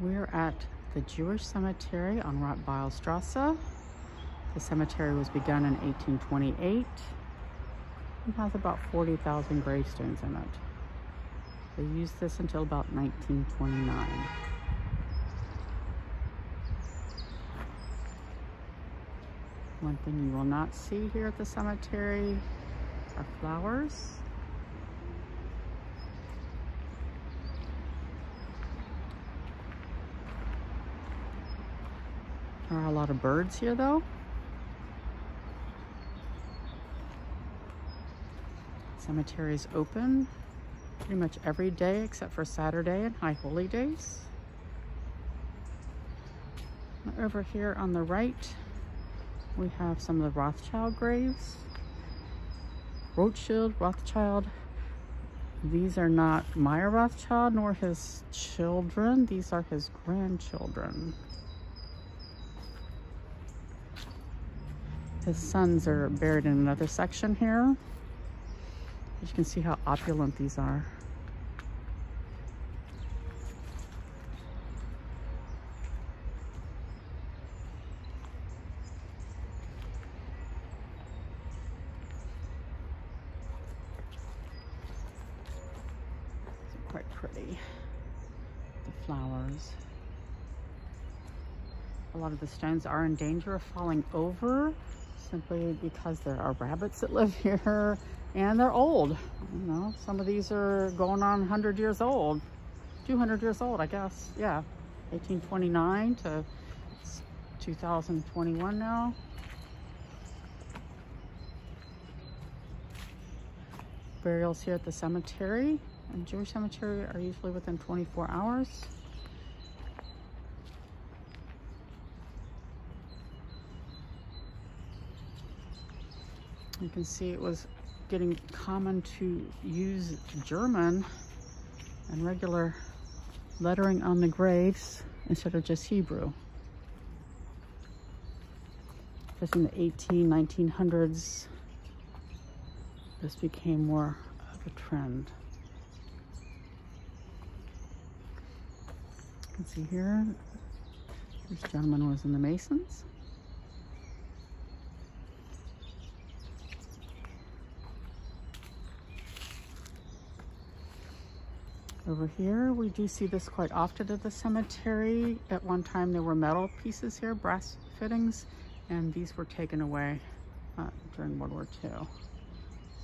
We're at the Jewish cemetery on Rothschild. The cemetery was begun in 1828 and has about 40,000 gravestones in it. They used this until about 1929. One thing you will not see here at the cemetery are flowers. There are a lot of birds here though. Cemetery is open pretty much every day except for Saturday and High Holy Days. Over here on the right, we have some of the Rothschild graves. Rothschild. These are not Meyer Rothschild nor his children. These are his grandchildren. His sons are buried in another section here. As you can see how opulent these are. Quite pretty, the flowers. A lot of the stones are in danger of falling over simply because there are rabbits that live here and they're old. You know, some of these are going on 100 years old, 200 years old, I guess. Yeah, 1829 to 2021 now. Burials here at the cemetery and Jewish cemetery are usually within 24 hours. You can see it was getting common to use German and regular lettering on the graves instead of just Hebrew. Just in the 1900s, this became more of a trend. You can see here, this gentleman was in the Masons. Over here, we do see this quite often at the cemetery. At one time, there were metal pieces here, brass fittings, and these were taken away during World War II.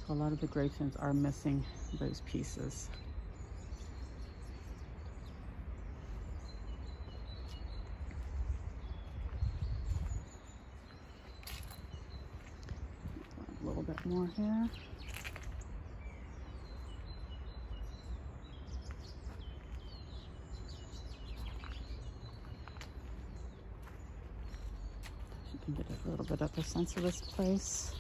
So a lot of the gravestones are missing those pieces. More here. You can get a little bit of a sense of this place.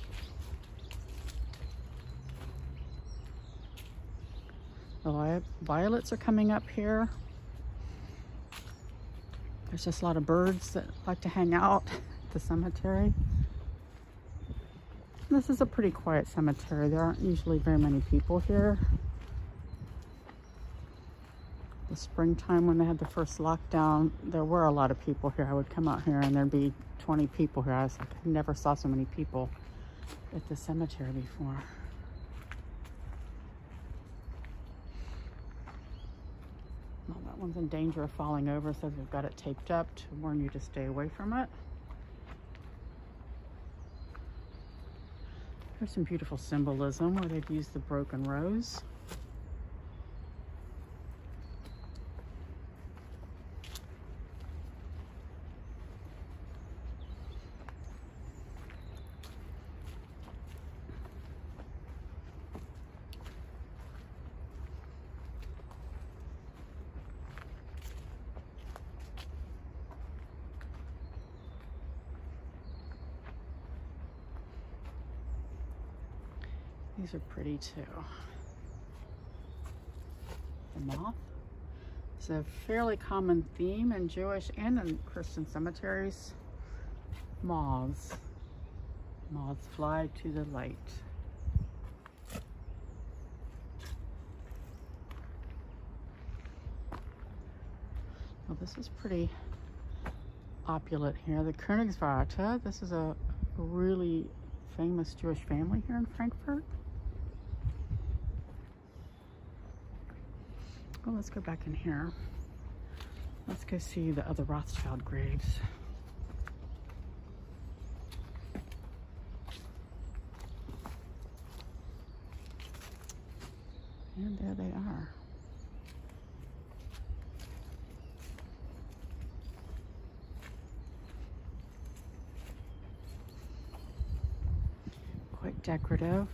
The violets are coming up here. There's just a lot of birds that like to hang out at the cemetery. This is a pretty quiet cemetery. There aren't usually very many people here. The springtime when they had the first lockdown, there were a lot of people here. I would come out here and there'd be 20 people here. I was like, I never saw so many people at the cemetery before. Well, that one's in danger of falling over, so they've got it taped up to warn you to stay away from it. There's some beautiful symbolism where they've used the broken rose. These are pretty too. The moth. It's a fairly common theme in Jewish and in Christian cemeteries. Moths. Moths fly to the light. Well, this is pretty opulent here. The Königsvarte, this is a really famous Jewish family here in Frankfurt. Well, let's go back in here. Let's go see the other Rothschild graves. And there they are. Quite decorative.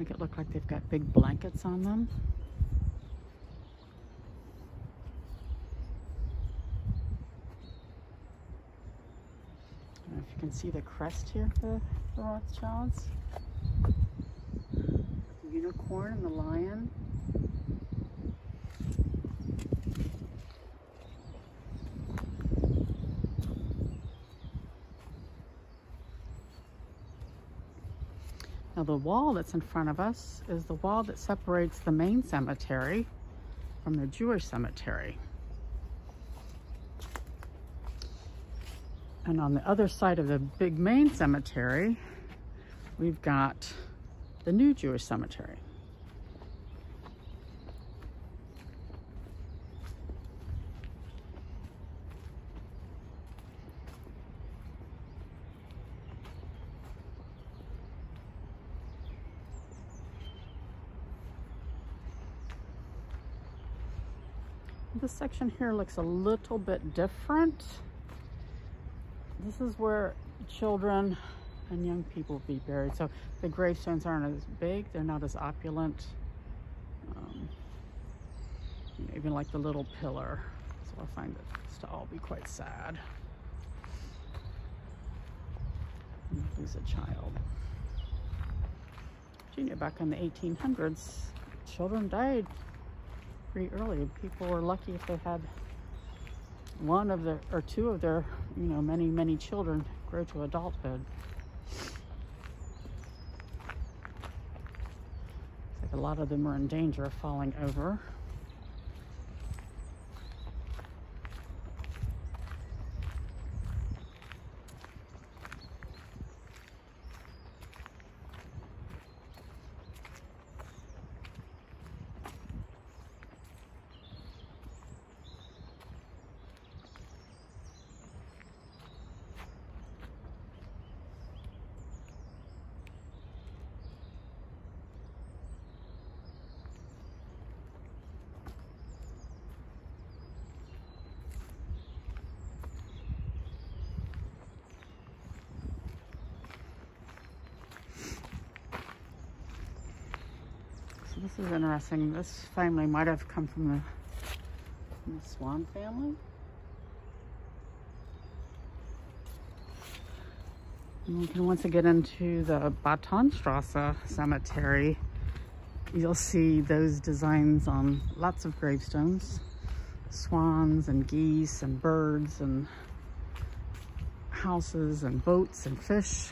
Make it look like they've got big blankets on them. I don't know if you can see the crest here for the Rothschilds. The unicorn and the lion. Now the wall that's in front of us is the wall that separates the main cemetery from the Jewish cemetery. And on the other side of the big main cemetery, we've got the new Jewish cemetery. This section here looks a little bit different. This is where children and young people be buried. So the gravestones aren't as big, they're not as opulent. Even like the little pillar. So I find this to all be quite sad. Lose a child. You know, back in the 1800s, children died pretty early. People were lucky if they had one of their, or two of their, you know, many, many children grow to adulthood. A lot of them are in danger of falling over. This is interesting. This family might have come from the Swan family. And we can once get into the Battenstrasse cemetery. You'll see those designs on lots of gravestones. Swans and geese and birds and houses and boats and fish.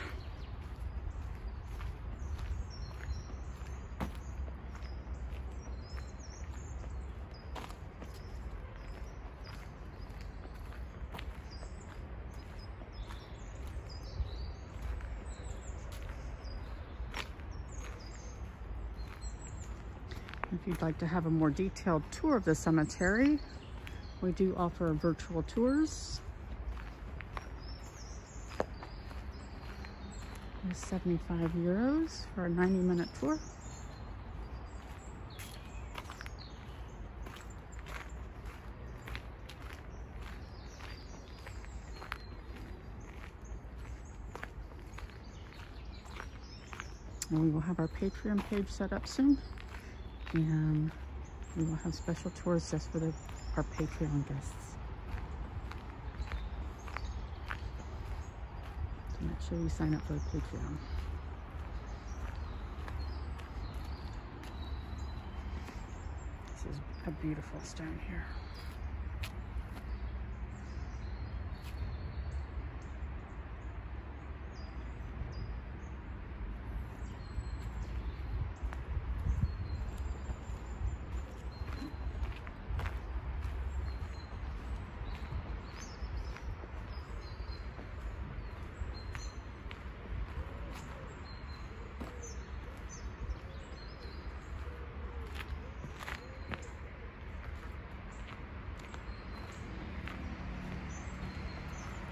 If you'd like to have a more detailed tour of the cemetery, we do offer virtual tours. There's 75 euros for a 90-minute tour. And we will have our Patreon page set up soon. And we will have special tours just for our Patreon guests. So make sure you sign up for the Patreon. This is a beautiful stone here.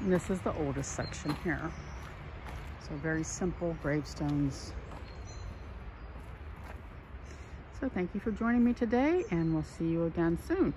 And this is the oldest section here. So very simple gravestones. So thank you for joining me today, and we'll see you again soon.